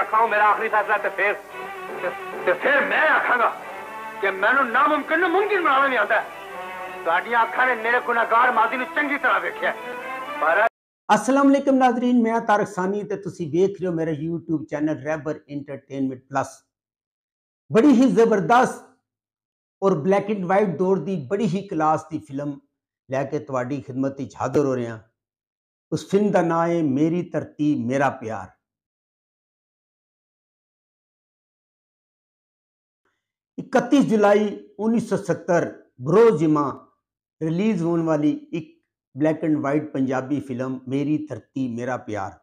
आखाओ मेरा आखिरी फैसला ते फिर मैं आखागा कि मैनू नामुमकिन नू मुमकिन बनाना नहीं आता। तुहाडियां अखां ने मेरे गुनाहगार मादी नू चंगी तरह वेखिया। अस्सलाम वालेकुम नाज़रीन, मैं तारिक सानी ते तुसी देख रहे हो मेरा यूट्यूब चैनल रहबर एंटरटेनमेंट प्लस। बड़ी ही जबरदस्त और ब्लैक एंड वाइट दौर की बड़ी ही क्लास की फिल्म लैके तुहाडी खिदमत विच हाजिर हो रहे हैं। उस फिल्म का नाम है मेरी धरती मेरा प्यार। इकतीस जुलाई 1970 बरोज जिमा रिलीज होने वाली एक black and white Punjabi film Meri Dharti Mera Pyar.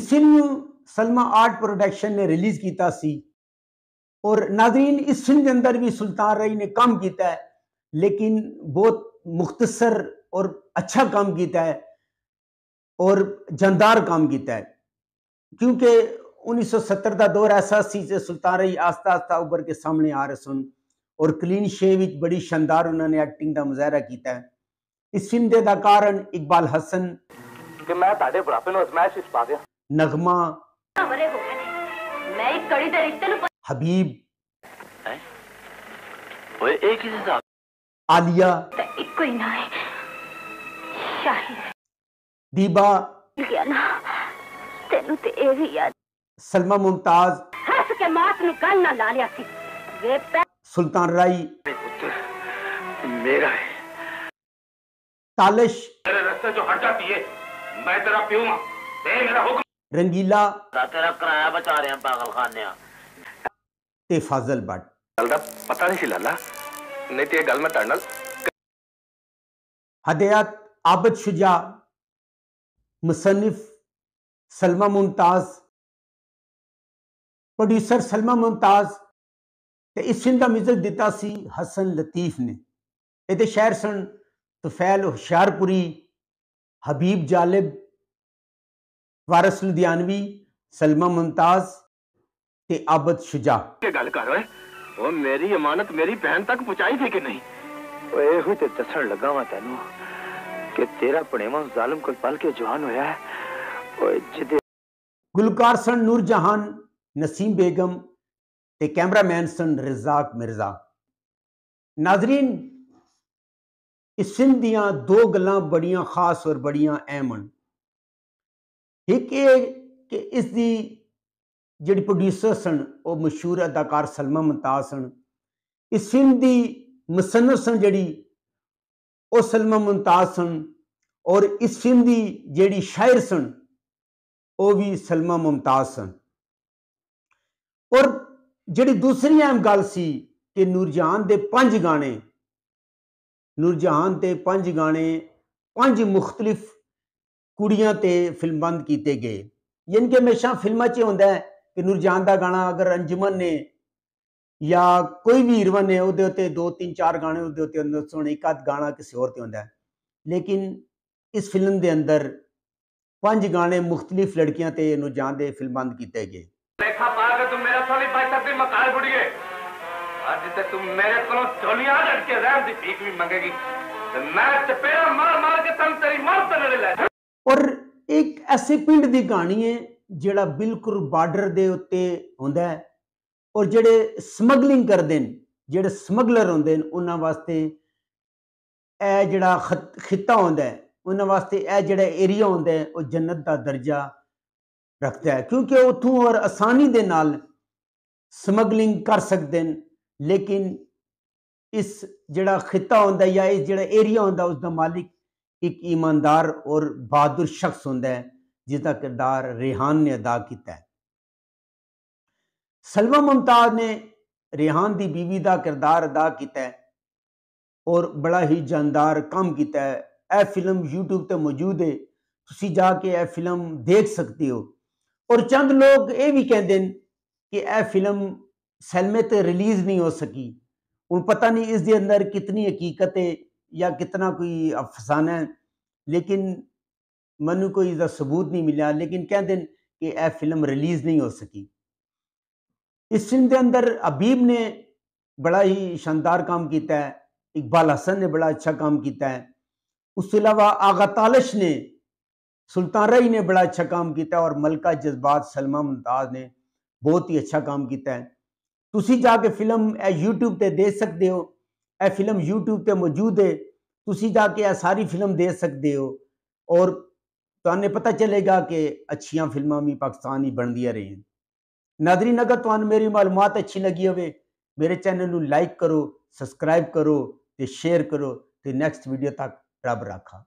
इस फिल्म सलमा आर्ट प्रोडक्शन ने रिलीज किया सी और नाज़रीन इस फिल्म के अंदर भी सुल्तान रही ने काम किया है, लेकिन बहुत मुख्तसर और अच्छा काम किया है और जानदार काम किया है, क्योंकि 1970 का दौर ऐसा सी जो सुल्तान रही आस्ता आस्ता उभर के सामने आ रहे सन और क्लीन शेव विच बड़ी शानदार उन्होंने एक्टिंग का मुजाहरा किया है। इस फिल्म के अदाकार इकबाल हसन कि मैं ताड़े बुढ़ापे नु आजमाइश इस पा गया, नगमा मैं एक कड़ी दे रिश्ते नु हबीब है ओए एक ही हिसाब आलिया इको ही ना है दीबा तेनू ते ए भी याद सलमा मुमताज हस के मात नु गल ना ला लिया सी वे सुल्तान राही मेरा है तालिश तेरे रास्ते जो हट जाती है मैं तेरा प्यो हूं दे मेरा हुक्म रंगीला तेरा किराया बचा रहे हैं पागलखानिया ते फाजल भट्ट गल दा पता नहीं सी लाला नहीं ते गल मैं तड़नल हदायत आबद शुजा मुसन्निफ सलमा मुमताज प्रोड्यूसर सलमा मुमताज। तो इस फिल्म का म्यूजिक दिता सी हसन लतीफ ने। ये शायर सन तुफैल होशियारपुरी, हबीब जालिब, वारस लुधियानवी, सलमा मुमताज ते आबद शुजा। गल कर वो मेरी अमानत मेरी बहन तक पहुंचाई थी कि नहीं वो तो दसण लगा वा तेनू कि तेरा पनेवा जालिम को पल के जवान होया है। गुलकार सन नूर जहान, नसीम बेगम ते कैमरामैन सन रिजाक मिर्जा। नाजरीन इस फिल्म दियां दो गल्लां बड़ियां खास और बड़ियां अहम हन। एक कि इसकी जिहड़ी प्रोड्यूसर सन वह मशहूर अदाकार सलमा मुमताज सन। इस फिल्म की मुसन्निफ सन जिहड़ी वह सलमा मुमताज सन और इस फिल्म की जिहड़ी शायर सन वह भी सलमा मुमताज सन। और जिहड़ी दूसरी अहम गल सी कि नूरजहान दे 5 गाने 5 मुख्तलिफ कुड़ियां ते फिल्मबंद किए गए। यानी कि हमेशा फिल्मां च होंदा है कि नूरजहान का गाना अगर अंजुमन ने या कोई भी हीरोइन ने उसदे उत्ते 2-3-4 गाने उसदे उत्ते अंदर सुने, एक आध गाना किसी होर ते होंदा है, लेकिन इस फिल्म के अंदर 5 गाने मुख्तलिफ लड़कियां ते नूरजहान दे फिल्मबंद किए गए। देखा पागे तुम मेरा साली भाई तक भी मकाल बुड़ी गए आज तक तुम मेरे कोलों झोलियां लड़के रहम दी भीख भी मंगेगी ते मैं चपेड़ा मार मार के तन तेरी मौत तक ले ले। और एक ऐसे पिंड दी कहानी है जेड़ा बिल्कुल बॉर्डर दे उत्ते होंदा है और जेड़े स्मगलिंग करदे न, जेड़े स्मगलर होंदे न उन्हां वास्ते ए जेड़ा खित्ता होंदा है, उन्होंने वास्ते यह जो एरिया होता है वह जन्नत का दर्जा रखता है, क्योंकि उतों और आसानी के नाल स्मगलिंग कर सकते हैं, लेकिन इस जड़ा खिता होता है या इस जड़ा एरिया होता है उसका मालिक एक ईमानदार और बहादुर शख्स होता है जिसका किरदार रेहान ने अदा किया है। सलमा मुमताज ने रेहान की बीवी का किरदार अदा किया है और बड़ा ही जानदार काम किया है। यह फिल्म यूट्यूब पर मौजूद है, तुसी जाके यह फिल्म देख सकते हो। और चंद लोग ये भी कहते हैं कि यह फिल्म सलमे ते रिलीज़ नहीं हो सकी, उन पता नहीं इसके अंदर कितनी हकीकत है या कितना कोई अफसाना है, लेकिन मैनू कोई इसका सबूत नहीं मिला, लेकिन कहते हैं कि यह फिल्म रिलीज़ नहीं हो सकी। इस फिल्म के अंदर हबीब ने बड़ा ही शानदार काम किया है, इकबाल हसन ने बड़ा अच्छा काम किया है, उसके अलावा आगा तालिश ने सुल्तान रही ने बड़ा अच्छा काम किया है और मलका जज्बात सलमा मुमताज़ ने बहुत ही अच्छा काम किया है। तुसी जाके फिल्म यूट्यूब पर देख सकते हो, यह फिल्म यूट्यूब पर मौजूद है, तुसी जाके यह सारी फिल्म देख सकते हो और तुहानू पता चलेगा कि अच्छी फिल्मां भी पाकिस्तान ही बनदियां रही। नादरीन अगर तुहानू मेरी मालूमात अच्छी लगी होवे मेरे चैनल नू लाइक करो, सब्सक्राइब करो ते शेयर करो ते नैक्सट वीडियो तक रब रखा।